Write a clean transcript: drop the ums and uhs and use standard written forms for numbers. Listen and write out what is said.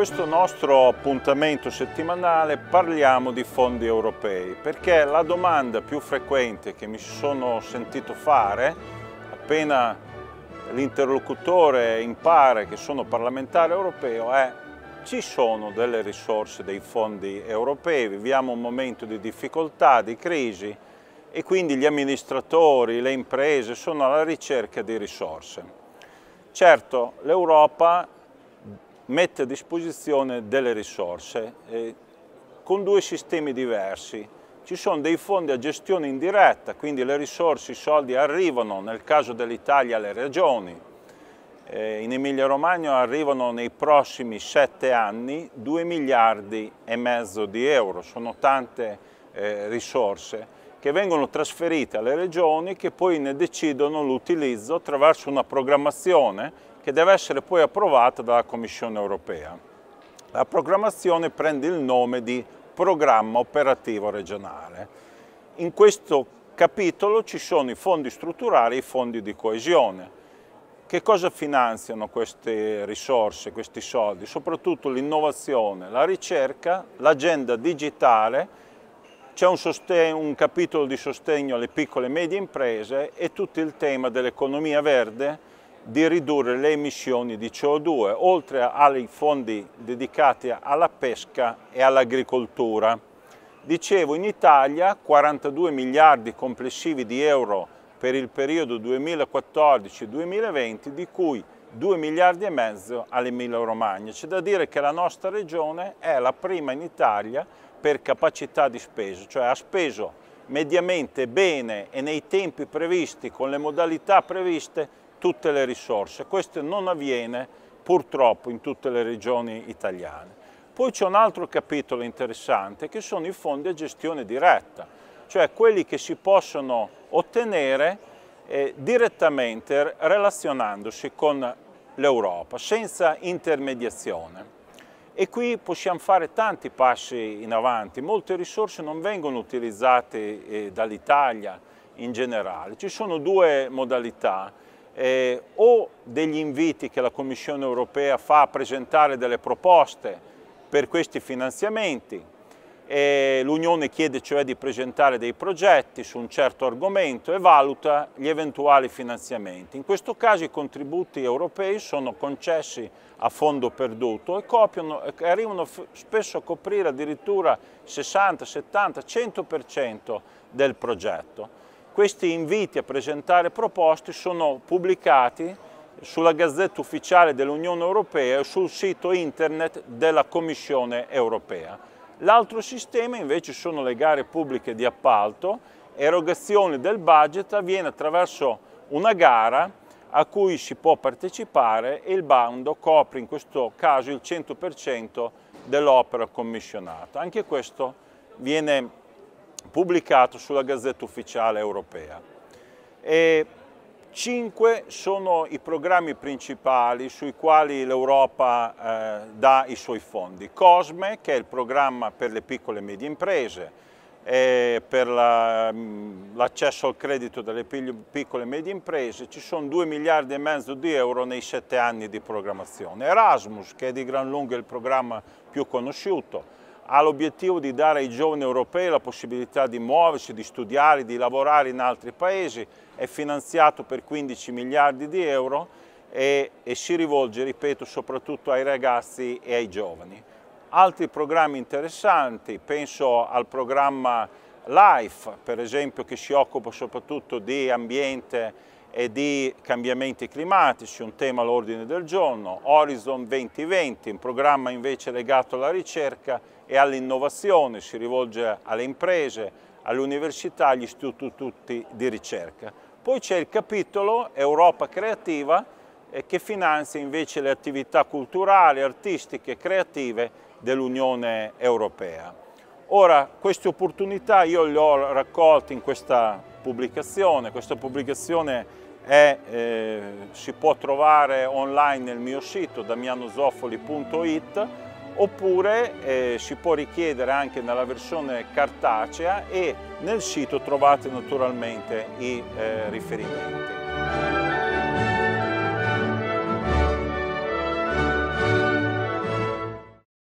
questo nostro appuntamento settimanale parliamo di fondi europei, perché la domanda più frequente che mi sono sentito fare appena l'interlocutore impara che sono parlamentare europeo è: ci sono delle risorse, dei fondi europei? Viviamo un momento di difficoltà, di crisi, e quindi gli amministratori, le imprese sono alla ricerca di risorse. Certo, l'Europa mette a disposizione delle risorse con due sistemi diversi. Ci sono dei fondi a gestione indiretta, quindi le risorse, i soldi arrivano, nel caso dell'Italia, alle regioni. In Emilia-Romagna arrivano nei prossimi 7 anni 2,5 miliardi di euro, sono tante risorse che vengono trasferite alle regioni, che poi ne decidono l'utilizzo attraverso una programmazione che deve essere poi approvata dalla Commissione Europea. La programmazione prende il nome di Programma Operativo Regionale. In questo capitolo ci sono i fondi strutturali e i fondi di coesione. Che cosa finanziano queste risorse, questi soldi? Soprattutto l'innovazione, la ricerca, l'agenda digitale. C'è un capitolo di sostegno alle piccole e medie imprese e tutto il tema dell'economia verde, di ridurre le emissioni di CO2, oltre ai fondi dedicati alla pesca e all'agricoltura. Dicevo, in Italia 42 miliardi complessivi di euro per il periodo 2014-2020, di cui 2,5 miliardi all'Emilia-Romagna. C'è da dire che la nostra regione è la prima in Italia per capacità di spesa, cioè ha speso mediamente bene e nei tempi previsti, con le modalità previste, tutte le risorse. Questo non avviene purtroppo in tutte le regioni italiane. Poi c'è un altro capitolo interessante, che sono i fondi a gestione diretta, cioè quelli che si possono ottenere direttamente relazionandosi con l'Europa, senza intermediazione. E qui possiamo fare tanti passi in avanti. Molte risorse non vengono utilizzate dall'Italia in generale. Ci sono due modalità. O degli inviti che la Commissione Europea fa a presentare delle proposte per questi finanziamenti, l'Unione chiede cioè di presentare dei progetti su un certo argomento e valuta gli eventuali finanziamenti. In questo caso i contributi europei sono concessi a fondo perduto e arrivano spesso a coprire addirittura 60, 70, 100% del progetto. Questi inviti a presentare proposte sono pubblicati sulla Gazzetta Ufficiale dell'Unione Europea e sul sito internet della Commissione Europea. L'altro sistema invece sono le gare pubbliche di appalto. Erogazione del budget avviene attraverso una gara a cui si può partecipare e il bando copre in questo caso il 100% dell'opera commissionata. Anche questo viene pubblicato sulla Gazzetta Ufficiale Europea. 5 sono i programmi principali sui quali l'Europa dà i suoi fondi. COSME, che è il programma per le piccole e medie imprese, per l'accesso al credito delle piccole e medie imprese, ci sono 2,5 miliardi di euro nei 7 anni di programmazione. Erasmus, che è di gran lunga il programma più conosciuto, ha l'obiettivo di dare ai giovani europei la possibilità di muoversi, di studiare, di lavorare in altri paesi, è finanziato per 15 miliardi di euro e si rivolge, ripeto, soprattutto ai ragazzi e ai giovani. Altri programmi interessanti, penso al programma LIFE, per esempio, che si occupa soprattutto di ambiente e di cambiamenti climatici, un tema all'ordine del giorno. Horizon 2020, un programma invece legato alla ricerca e all'innovazione, si rivolge alle imprese, alle università, agli istituti di ricerca. Poi c'è il capitolo Europa Creativa, che finanzia invece le attività culturali, artistiche e creative dell'Unione Europea. Ora, queste opportunità io le ho raccolte in questa pubblicazione si può trovare online nel mio sito damianozoffoli.it, oppure si può richiedere anche nella versione cartacea e nel sito trovate naturalmente i riferimenti.